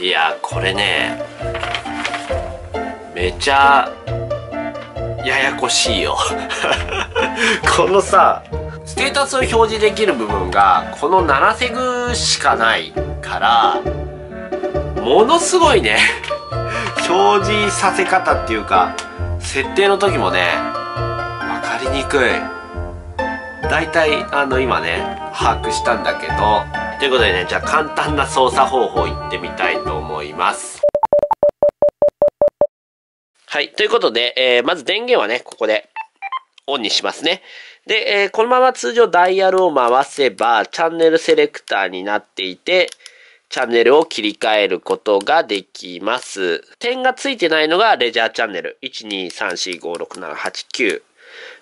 いやこれねめちゃややこしいよこのさステータスを表示できる部分がこの7セグしかないからものすごいね表示させ方っていうか設定の時もね分かりにくい。だいたい今ね把握したんだけど、ということでね、じゃあ簡単な操作方法いってみたいと思います。はい、ということで、まず電源はねここでオンにしますね。で、このまま通常ダイヤルを回せばチャンネルセレクターになっていてチャンネルを切り替えることができます。点がついてないのがレジャーチャンネル123456789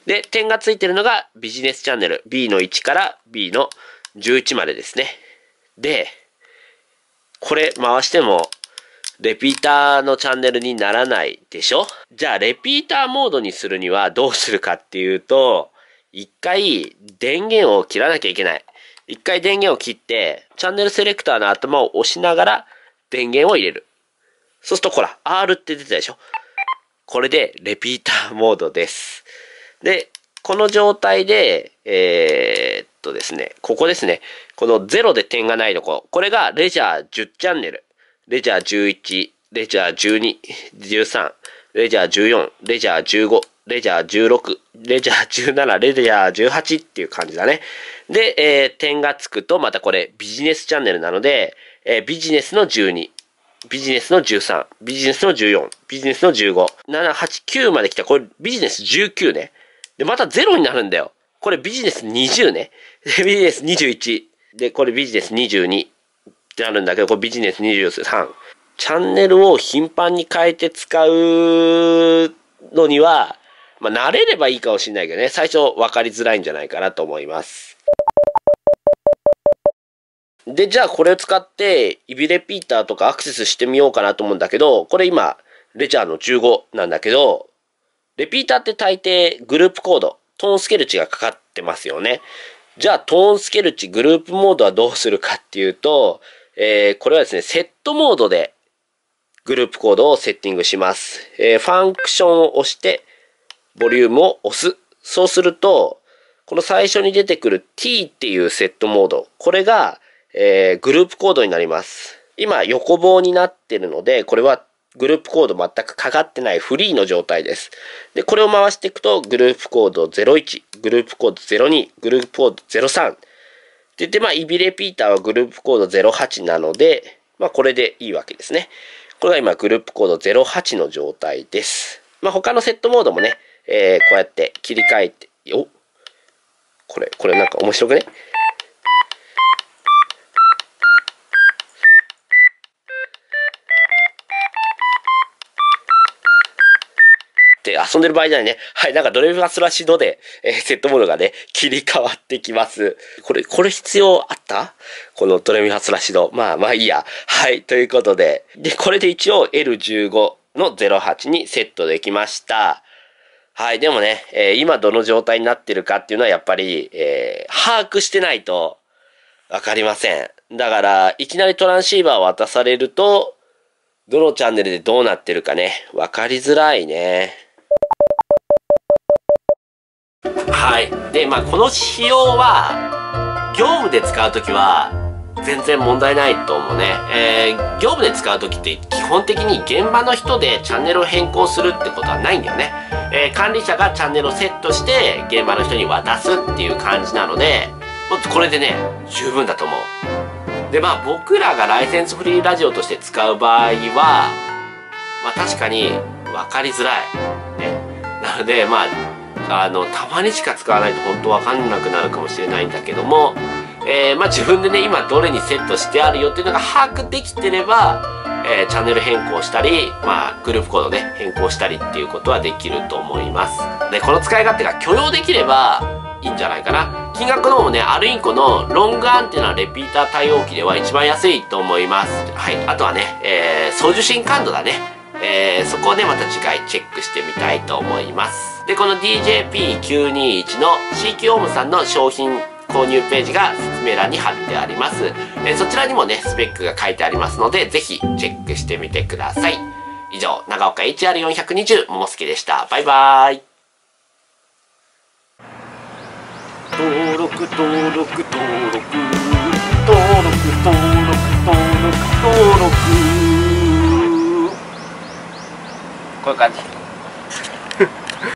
で、点がついてるのがビジネスチャンネル B の1から B の11までですね。で、これ回してもレピーターのチャンネルにならないでしょ？じゃあレピーターモードにするにはどうするかっていうと、一回電源を切らなきゃいけない。一回電源を切って、チャンネルセレクターの頭を押しながら電源を入れる。そうするとほら、R って出てたでしょ？これでレピーターモードです。で、この状態で、ですね、ここですね。この0で点がないところ。これがレジャー10チャンネル。レジャー11、レジャー12、13、レジャー14、レジャー15、レジャー16、レジャー17、レジャー18っていう感じだね。で、点がつくと、またこれビジネスチャンネルなので、ビジネスの12。ビジネスの13、ビジネスの14、ビジネスの15、7、8、9まで来た。これビジネス19ね。で、また0になるんだよ。これビジネス20ね。で、ビジネス21。で、これビジネス22ってなるんだけど、これビジネス23。チャンネルを頻繁に変えて使うのには、まあ、慣れればいいかもしれないけどね。最初分かりづらいんじゃないかなと思います。で、じゃあこれを使って、イビレピーターとかアクセスしてみようかなと思うんだけど、これ今、レジャーの15なんだけど、レピーターって大抵グループコード、トーンスケルチがかかってますよね。じゃあトーンスケルチグループモードはどうするかっていうと、これはですね、セットモードでグループコードをセッティングします。ファンクションを押して、ボリュームを押す。そうすると、この最初に出てくる T っていうセットモード、これが、グループコードになります。今横棒になってるので、これはグループコード全くかかってないフリーの状態です。で、これを回していくと、グループコード01、グループコード02、グループコード03。で、まあ、イビレピーターはグループコード08なので、まあ、これでいいわけですね。これが今、グループコード08の状態です。まあ、他のセットモードもね、こうやって切り替えて、これなんか面白くね？遊んでる場合じゃないね。はい、なんかドレミファソラシドで、セットモードがね、切り替わってきます。これ必要あった？このドレミファソラシド。まあいいや。はい、ということで。で、これで一応 L15 の08にセットできました。はい、でもね、今どの状態になってるかっていうのはやっぱり、把握してないとわかりません。だから、いきなりトランシーバーを渡されると、どのチャンネルでどうなってるかね、わかりづらいね。はい。で、まあ、この仕様は、業務で使うときは、全然問題ないと思うね。業務で使うときって、基本的に現場の人でチャンネルを変更するってことはないんだよね。管理者がチャンネルをセットして、現場の人に渡すっていう感じなので、もっとこれでね、十分だと思う。で、まあ、僕らがライセンスフリーラジオとして使う場合は、まあ、確かに、わかりづらい。ね。なので、まあ、たまにしか使わないと本当わかんなくなるかもしれないんだけども、まあ、自分でね、今どれにセットしてあるよっていうのが把握できてれば、チャンネル変更したり、まあ、グループコードね、変更したりっていうことはできると思います。で、この使い勝手が許容できればいいんじゃないかな。金額の方もね、アルインコのロングアンテナレピーター対応機では一番安いと思います。はい。あとはね、送受信感度だね。そこをね、また次回チェックしてみたいと思います。で、この DJP921 の CQOM さんの商品購入ページが説明欄に貼ってあります。そちらにもね、スペックが書いてありますので、ぜひチェックしてみてください。以上、長岡 HR420 ももすけでした。バイバーイ。登録。こういう感じ。